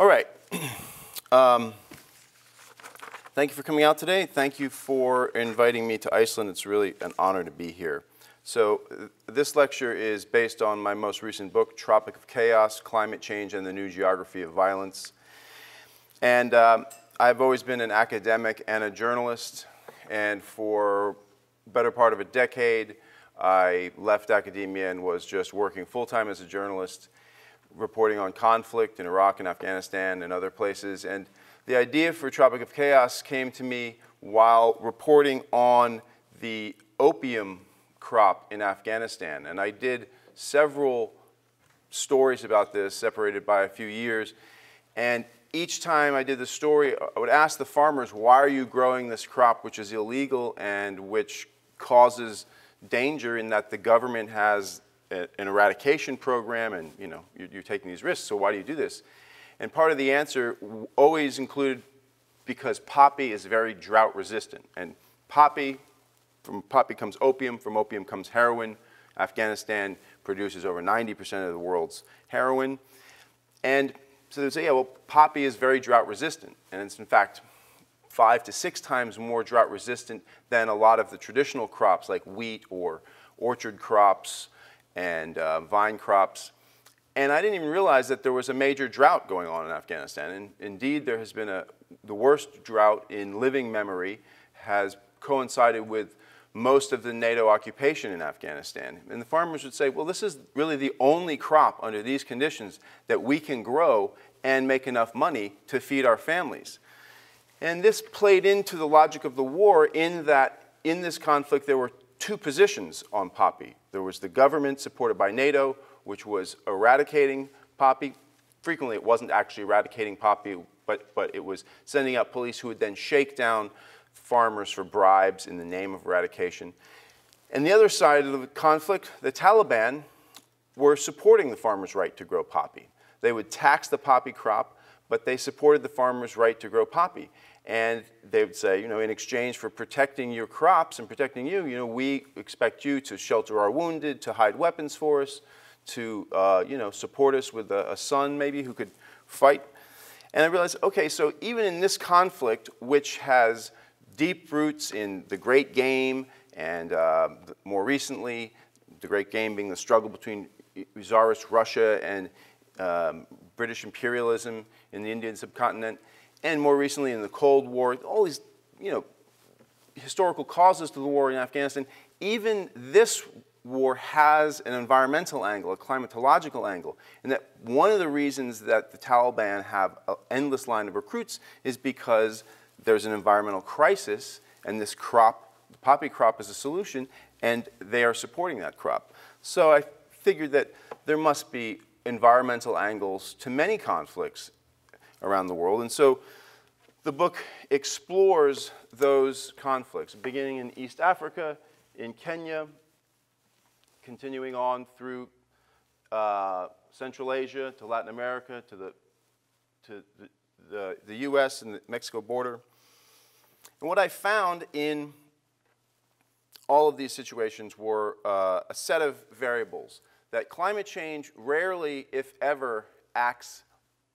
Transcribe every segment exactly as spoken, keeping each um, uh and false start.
All right. um, thank you for coming out today. Thank you for inviting me to Iceland. It's really an honor to be here. So this lecture is based on my most recent book, Tropic of Chaos, Climate Change and the New Geography of Violence. And um, I've always been an academic and a journalist. And for the better part of a decade, I left academia and was just working full-time as a journalist, reporting on conflict in Iraq and Afghanistan and other places. And the idea for Tropic of Chaos came to me while reporting on the opium crop in Afghanistan. And I did several stories about this, separated by a few years. And each time I did the story, I would ask the farmers, why are you growing this crop which is illegal and which causes danger in that the government has a, an eradication program and, you know, you're, you're taking these risks, so why do you do this? And part of the answer always included because poppy is very drought resistant. And poppy, from poppy comes opium, from opium comes heroin. Afghanistan produces over ninety percent of the world's heroin. And so they would say, yeah, well, poppy is very drought resistant. And it's in fact five to six times more drought resistant than a lot of the traditional crops like wheat or orchard crops and uh, vine crops. And I didn't even realize that there was a major drought going on in Afghanistan. And indeed, there has been a, the worst drought in living memory has coincided with most of the NATO occupation in Afghanistan. And the farmers would say, well, this is really the only crop under these conditions that we can grow and make enough money to feed our families. And this played into the logic of the war in that in this conflict there were two positions on poppy. There was the government supported by NATO, which was eradicating poppy. Frequently it wasn't actually eradicating poppy, but, but it was sending out police who would then shake down farmers for bribes in the name of eradication. And the other side of the conflict, the Taliban were supporting the farmers' right to grow poppy. They would tax the poppy crop, but they supported the farmers' right to grow poppy. And they would say, you know, in exchange for protecting your crops and protecting you, you know, we expect you to shelter our wounded, to hide weapons for us, to, uh, you know, support us with a, a son maybe who could fight. And I realized, okay, so even in this conflict, which has deep roots in the Great Game and uh, more recently, the Great Game being the struggle between Tsarist Russia and um, British imperialism in the Indian subcontinent, and more recently in the Cold War, all these, you know, historical causes to the war in Afghanistan, even this war has an environmental angle, a climatological angle, and that one of the reasons that the Taliban have an endless line of recruits is because there's an environmental crisis, and this crop, the poppy crop, is a solution, and they are supporting that crop. So I figured that there must be environmental angles to many conflicts around the world. And so the book explores those conflicts, beginning in East Africa, in Kenya, continuing on through uh, Central Asia to Latin America, to the, to the, the, the U S and the Mexico border. And what I found in all of these situations were uh, a set of variables, that climate change rarely, if ever, acts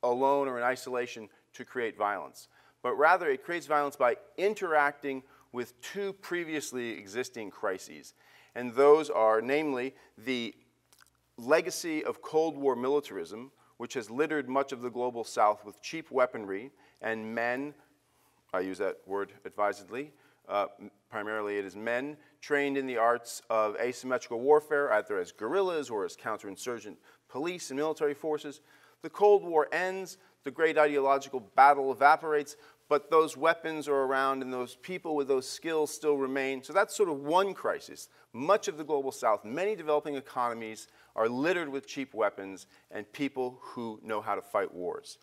alone or in isolation to create violence, but rather it creates violence by interacting with two previously existing crises. And those are, namely, the legacy of Cold War militarism, which has littered much of the global South with cheap weaponry and men, I use that word advisedly, uh, primarily it is men trained in the arts of asymmetrical warfare, either as guerrillas or as counterinsurgent police and military forces. The Cold War ends, the great ideological battle evaporates, but those weapons are around and those people with those skills still remain. So that's sort of one crisis. Much of the global South, many developing economies are littered with cheap weapons and people who know how to fight wars.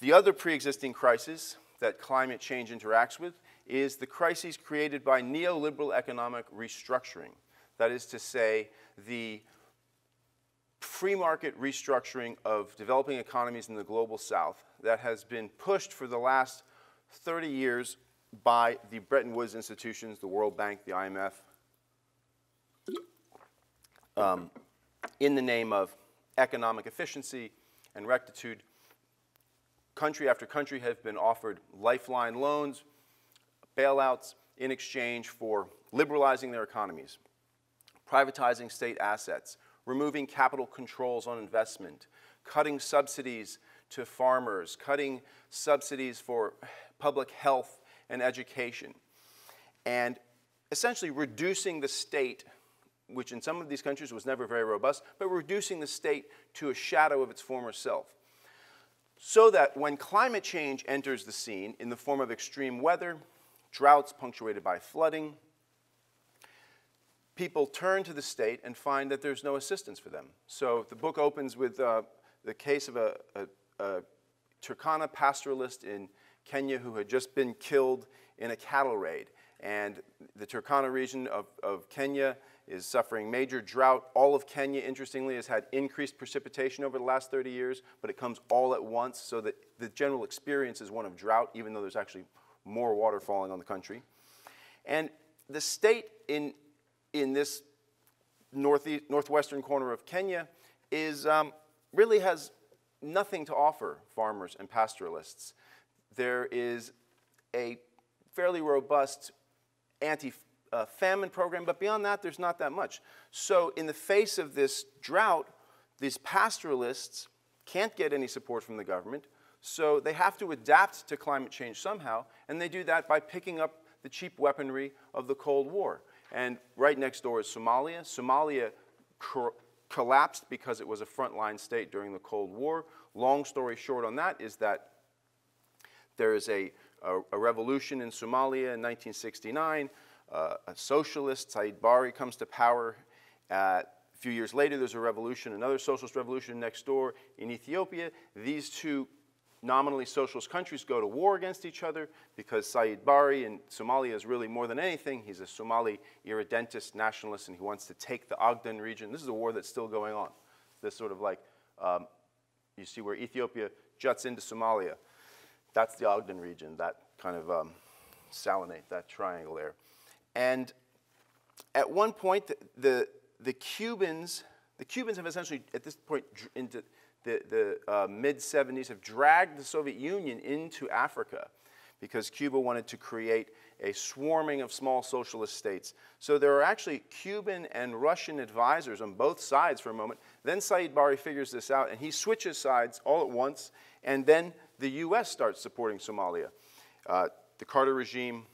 The other pre-existing crisis that climate change interacts with is the crises created by neoliberal economic restructuring. That is to say, the free market restructuring of developing economies in the global South that has been pushed for the last thirty years by the Bretton Woods institutions, the World Bank, the I M F, um, in the name of economic efficiency and rectitude. country after country have been offered lifeline loans, bailouts in exchange for liberalizing their economies, privatizing state assets, removing capital controls on investment, cutting subsidies to farmers, cutting subsidies for public health and education, and essentially reducing the state, which in some of these countries was never very robust, but reducing the state to a shadow of its former self. So that when climate change enters the scene in the form of extreme weather, droughts punctuated by flooding, people turn to the state and find that there's no assistance for them. So the book opens with uh, the case of a, a, a Turkana pastoralist in Kenya who had just been killed in a cattle raid. And the Turkana region of, of Kenya is suffering major drought. All of Kenya, interestingly, has had increased precipitation over the last thirty years, but it comes all at once, so that the general experience is one of drought, even though there's actually more water falling on the country. And the state in, in this northeast, northwestern corner of Kenya is, um, really has nothing to offer farmers and pastoralists. There is a fairly robust anti Uh, famine program, but beyond that, there's not that much. So in the face of this drought, these pastoralists can't get any support from the government, so they have to adapt to climate change somehow, and they do that by picking up the cheap weaponry of the Cold War. And right next door is Somalia. Somalia cor- collapsed because it was a frontline state during the Cold War. Long story short on that is that there is a, a, a revolution in Somalia in nineteen sixty-nine. Uh, a socialist, Siad Barre, comes to power. Uh, a few years later, there's a revolution, another socialist revolution next door in Ethiopia. These two nominally socialist countries go to war against each other because Siad Barre in Somalia is really more than anything. He's a Somali irredentist nationalist, and he wants to take the Ogaden region. This is a war that's still going on. This sort of like, um, you see where Ethiopia juts into Somalia. That's the Ogaden region, that kind of um, salinate, that triangle there. And at one point, the, the, the Cubans, the Cubans have essentially, at this point into the, the uh, mid seventies, have dragged the Soviet Union into Africa because Cuba wanted to create a swarming of small socialist states. So there are actually Cuban and Russian advisors on both sides for a moment. Then Siad Barre figures this out, and he switches sides all at once, and then the U S starts supporting Somalia. Uh, the Carter regime,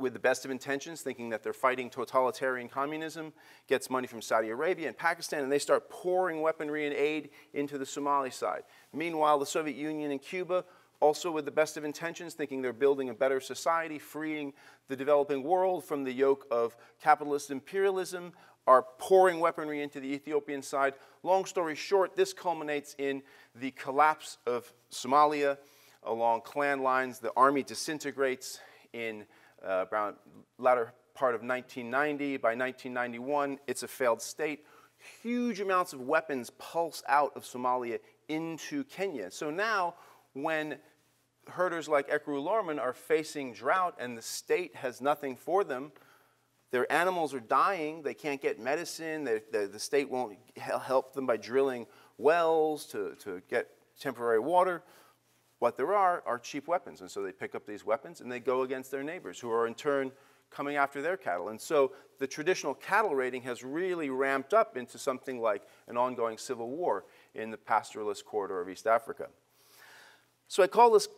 with the best of intentions, thinking that they're fighting totalitarian communism, gets money from Saudi Arabia and Pakistan, and they start pouring weaponry and aid into the Somali side. Meanwhile, the Soviet Union and Cuba, also with the best of intentions, thinking they're building a better society, freeing the developing world from the yoke of capitalist imperialism, are pouring weaponry into the Ethiopian side. Long story short, this culminates in the collapse of Somalia along clan lines. The army disintegrates in Uh, around latter part of nineteen ninety. By nineteen ninety-one, it's a failed state. Huge amounts of weapons pulse out of Somalia into Kenya. So now, when herders like Ekru Lorman are facing drought and the state has nothing for them, their animals are dying, they can't get medicine, they, they, the state won't help them by drilling wells to, to get temporary water. What there are are cheap weapons, and so they pick up these weapons and they go against their neighbors, who are in turn coming after their cattle. And so the traditional cattle raiding has really ramped up into something like an ongoing civil war in the pastoralist corridor of East Africa. So I call this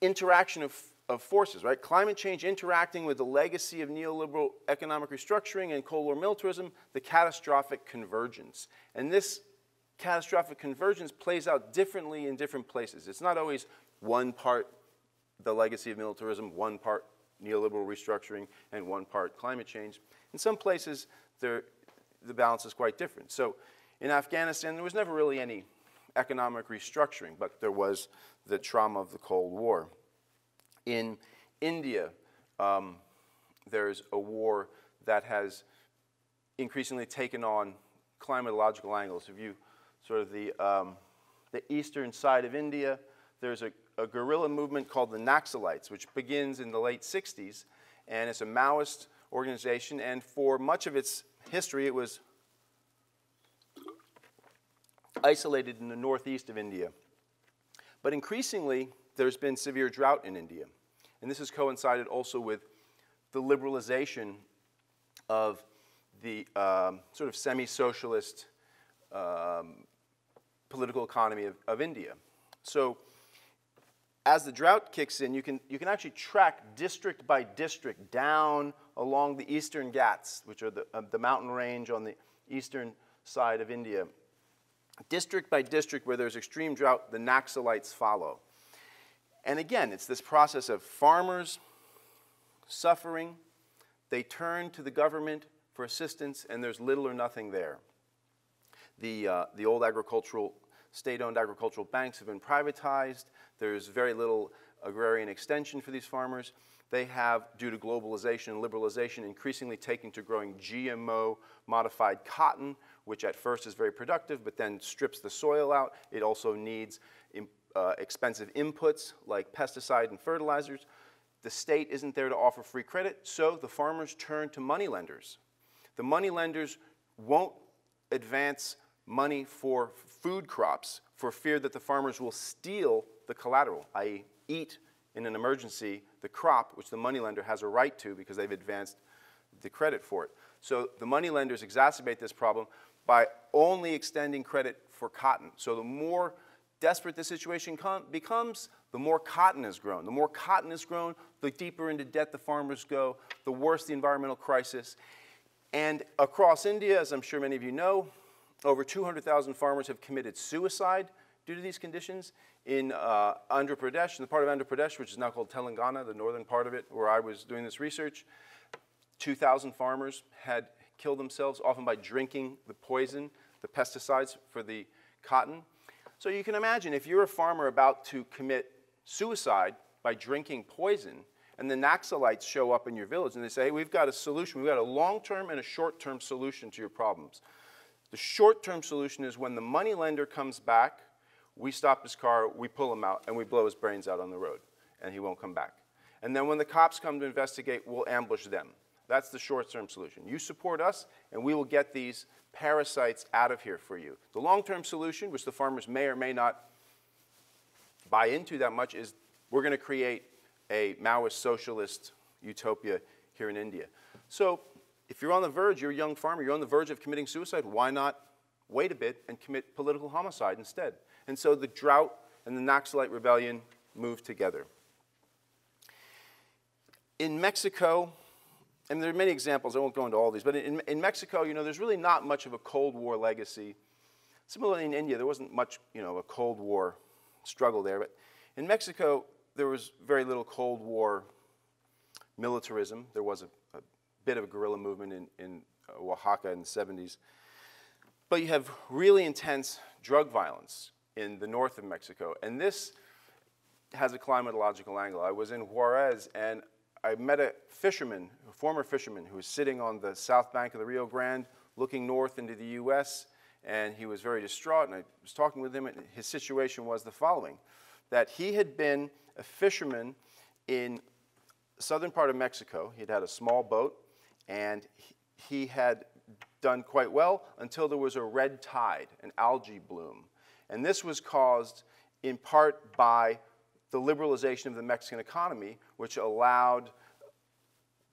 interaction of, of forces, right? Climate change interacting with the legacy of neoliberal economic restructuring and Cold War militarism, the catastrophic convergence. And this catastrophic convergence plays out differently in different places. It's not always one part the legacy of militarism, one part neoliberal restructuring, and one part climate change. In some places, the balance is quite different. So in Afghanistan, there was never really any economic restructuring, but there was the trauma of the Cold War. In India, um, there's a war that has increasingly taken on climatological angles. If you sort of the, um, the eastern side of India, there's a, a guerrilla movement called the Naxalites, which begins in the late sixties, and it's a Maoist organization, and for much of its history, it was isolated in the northeast of India. But increasingly, there's been severe drought in India. And this has coincided also with the liberalization of the um, sort of semi-socialist um, political economy of, of India. So as the drought kicks in, you can, you can actually track district by district down along the Eastern Ghats, which are the, uh, the mountain range on the eastern side of India. District by district where there's extreme drought, the Naxalites follow. And again, it's this process of farmers suffering. They turn to the government for assistance, and there's little or nothing there. The, uh, the old agricultural, state-owned agricultural banks have been privatized. There's very little agrarian extension for these farmers. They have, due to globalization and liberalization, increasingly taken to growing G M O-modified cotton, which at first is very productive, but then strips the soil out. It also needs uh, expensive inputs like pesticide and fertilizers. The state isn't there to offer free credit, so the farmers turn to moneylenders. The moneylenders won't advance money for food crops for fear that the farmers will steal the collateral, that is eat in an emergency the crop, which the moneylender has a right to because they've advanced the credit for it. So the moneylenders exacerbate this problem by only extending credit for cotton. So the more desperate the situation becomes, the more cotton is grown. The more cotton is grown, the deeper into debt the farmers go, the worse the environmental crisis. And across India, as I'm sure many of you know, over two hundred thousand farmers have committed suicide due to these conditions. In uh, Andhra Pradesh, in the part of Andhra Pradesh, which is now called Telangana, the northern part of it where I was doing this research, two thousand farmers had killed themselves, often by drinking the poison, the pesticides for the cotton. So you can imagine if you're a farmer about to commit suicide by drinking poison, and the Naxalites show up in your village and they say, hey, we've got a solution. We've got a long-term and a short-term solution to your problems. The short-term solution is when the moneylender comes back, we stop his car, we pull him out, and we blow his brains out on the road, and he won't come back. And then when the cops come to investigate, we'll ambush them. That's the short-term solution. You support us, and we will get these parasites out of here for you. The long-term solution, which the farmers may or may not buy into that much, is we're going to create a Maoist socialist utopia here in India. So if you're on the verge, you're a young farmer, you're on the verge of committing suicide, why not wait a bit and commit political homicide instead? And so the drought and the Naxalite rebellion moved together. In Mexico, and there are many examples, I won't go into all these, but in, in Mexico, you know, there's really not much of a Cold War legacy. Similarly in India, there wasn't much, you know, a Cold War struggle there, but in Mexico, there was very little Cold War militarism. There was a, a bit of a guerrilla movement in, in Oaxaca in the seventies. But you have really intense drug violence in the north of Mexico, and this has a climatological angle. I was in Juarez, and I met a fisherman, a former fisherman, who was sitting on the south bank of the Rio Grande looking north into the U S, and he was very distraught, and I was talking with him, and his situation was the following, that he had been a fisherman in the southern part of Mexico. He'd had a small boat, and he had done quite well until there was a red tide, an algae bloom. And this was caused in part by the liberalization of the Mexican economy, which allowed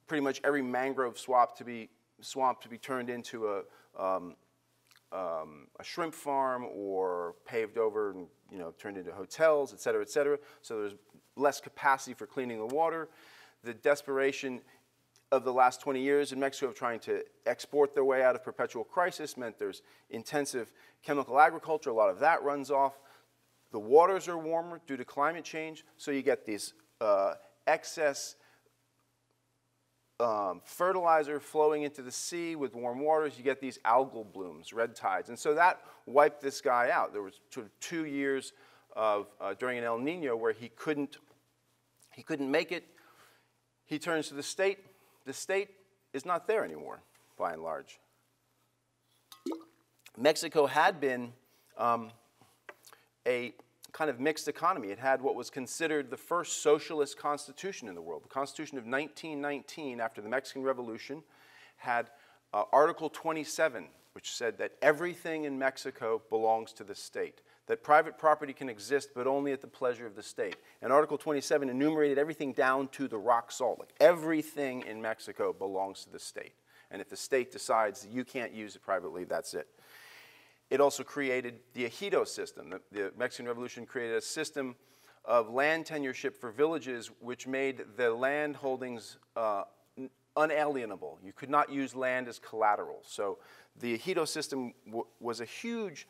pretty much every mangrove swamp to be, swamp to be turned into a, um, um, a shrimp farm or paved over and, you know, turned into hotels, et cetera, et cetera. So there's less capacity for cleaning the water. The desperation of the last twenty years in Mexico of trying to export their way out of perpetual crisis meant there's intensive chemical agriculture. A lot of that runs off. The waters are warmer due to climate change, so you get these uh, excess um, fertilizer flowing into the sea with warm waters. You get these algal blooms, red tides. And so that wiped this guy out. There was sort of two years of, uh, during an El Nino where he couldn't, he couldn't make it. He turns to the state. The state is not there anymore, by and large. Mexico had been um, a kind of mixed economy. It had what was considered the first socialist constitution in the world. The Constitution of nineteen nineteen, after the Mexican Revolution, had uh, Article twenty-seven, which said that everything in Mexico belongs to the state. that private property can exist, but only at the pleasure of the state. And Article twenty-seven enumerated everything down to the rock salt. Like everything in Mexico belongs to the state. And if the state decides that you can't use it privately, that's it. It also created the ejido system. The, the Mexican Revolution created a system of land tenureship for villages, which made the land holdings uh, unalienable. You could not use land as collateral. So the ejido system w was a huge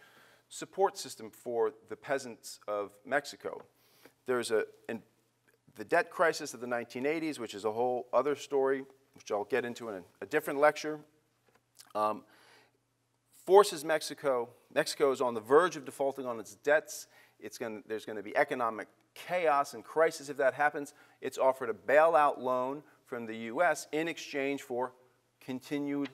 support system for the peasants of Mexico. There's a, and the debt crisis of the nineteen eighties, which is a whole other story, which I'll get into in a, a different lecture, um, forces Mexico, Mexico is on the verge of defaulting on its debts. It's gonna, there's gonna be economic chaos and crisis if that happens. It's offered a bailout loan from the U S in exchange for continued,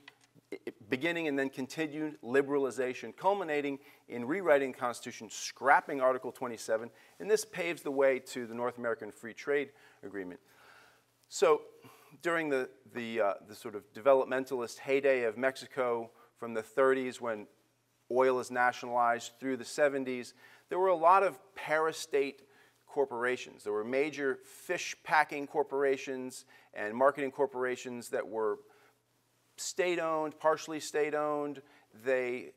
beginning and then continued liberalization, culminating in rewriting the Constitution, scrapping Article twenty-seven, and this paves the way to the North American Free Trade Agreement. So during the, the, uh, the sort of developmentalist heyday of Mexico from the thirties, when oil is nationalized, through the seventies, there were a lot of para-state corporations. There were major fish packing corporations and marketing corporations that were state-owned, partially state-owned. They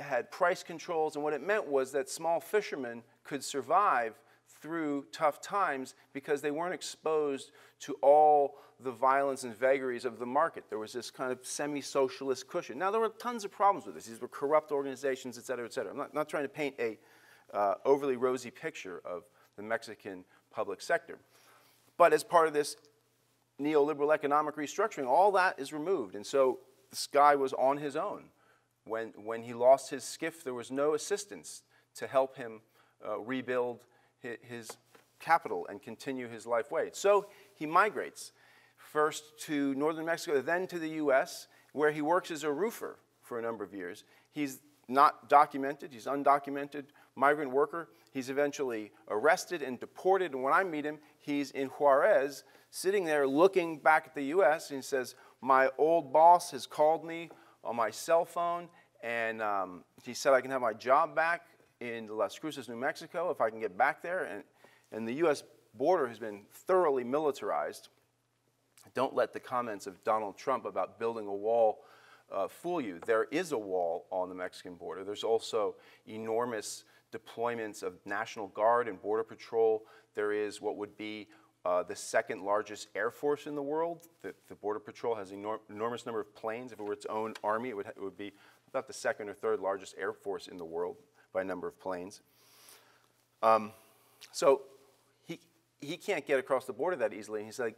had price controls, and what it meant was that small fishermen could survive through tough times because they weren't exposed to all the violence and vagaries of the market. There was this kind of semi-socialist cushion. Now, there were tons of problems with this. These were corrupt organizations, et cetera, et cetera. I'm not, not trying to paint a uh, overly rosy picture of the Mexican public sector. But as part of this neoliberal economic restructuring, all that is removed. And so this guy was on his own. When, when he lost his skiff, there was no assistance to help him uh, rebuild his, his capital and continue his life way. So he migrates first to northern Mexico, then to the U S, where he works as a roofer for a number of years. He's not documented. He's undocumented migrant worker. He's eventually arrested and deported. And when I meet him, he's in Juarez, sitting there looking back at the U S, and he says, my old boss has called me on my cell phone, and um, he said I can have my job back in Las Cruces, New Mexico, if I can get back there. And, and the U S border has been thoroughly militarized. Don't let the comments of Donald Trump about building a wall uh, fool you. There is a wall on the Mexican border. There's also enormous deployments of National Guard and Border Patrol. There is what would be Uh, the second largest air force in the world. The, the Border Patrol has an enorm enormous number of planes. If it were its own army, it would, it would be about the second or third largest air force in the world by number of planes. Um, so he, he can't get across the border that easily. And he's like,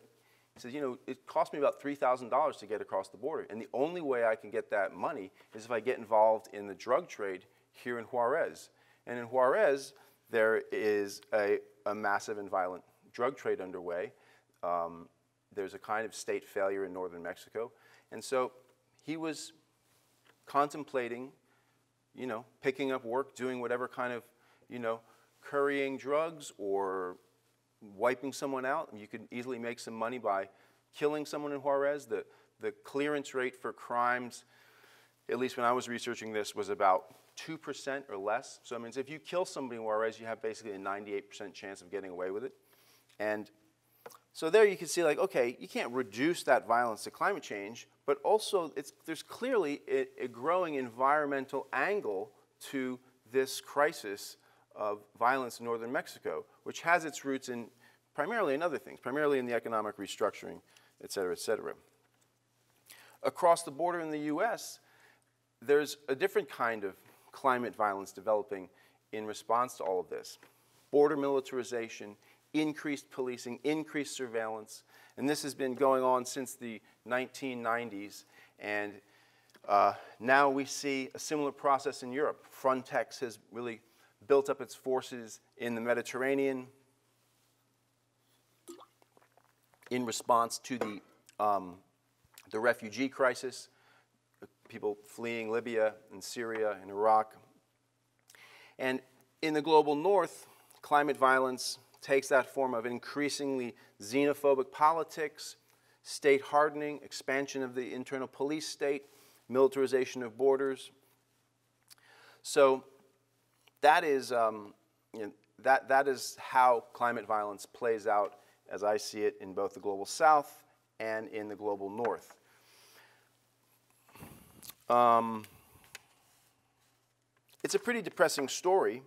he says, you know, it cost me about three thousand dollars to get across the border. And the only way I can get that money is if I get involved in the drug trade here in Juarez. And in Juarez, there is a, a massive and violent drug trade underway. Um, there's a kind of state failure in northern Mexico. And so he was contemplating, you know, picking up work, doing whatever kind of, you know, currying drugs or wiping someone out. You could easily make some money by killing someone in Juarez. The, the clearance rate for crimes, at least when I was researching this, was about two percent or less. So it means if you kill somebody in Juarez, you have basically a ninety-eight percent chance of getting away with it. And so there you can see, like, okay, you can't reduce that violence to climate change, but also it's, there's clearly a, a growing environmental angle to this crisis of violence in northern Mexico, which has its roots in primarily in other things, primarily in the economic restructuring, et cetera, et cetera. Across the border in the U S, there's a different kind of climate violence developing in response to all of this. Border militarization, increased policing, increased surveillance, and this has been going on since the nineteen nineties, and uh, now we see a similar process in Europe. Frontex has really built up its forces in the Mediterranean in response to the, um, the refugee crisis, people fleeing Libya and Syria and Iraq. And in the global north, climate violence takes that form of increasingly xenophobic politics, state hardening, expansion of the internal police state, militarization of borders. So that is um, you know, that that is how climate violence plays out, as I see it, in both the global South and in the global North. Um, it's a pretty depressing story,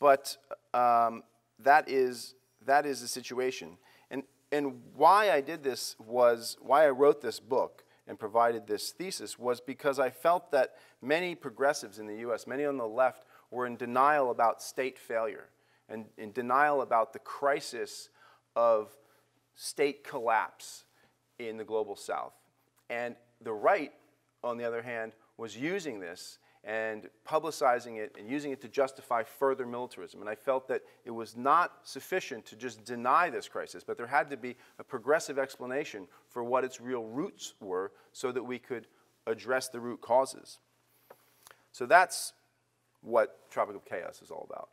but um, that is that is the situation. And and why I did this was why I wrote this book and provided this thesis was because I felt that many progressives in the U S, many on the left, were in denial about state failure and in denial about the crisis of state collapse in the global South. And the right, on the other hand, was using this and publicizing it and using it to justify further militarism. And I felt that it was not sufficient to just deny this crisis, but there had to be a progressive explanation for what its real roots were so that we could address the root causes. So that's what Tropic of Chaos is all about.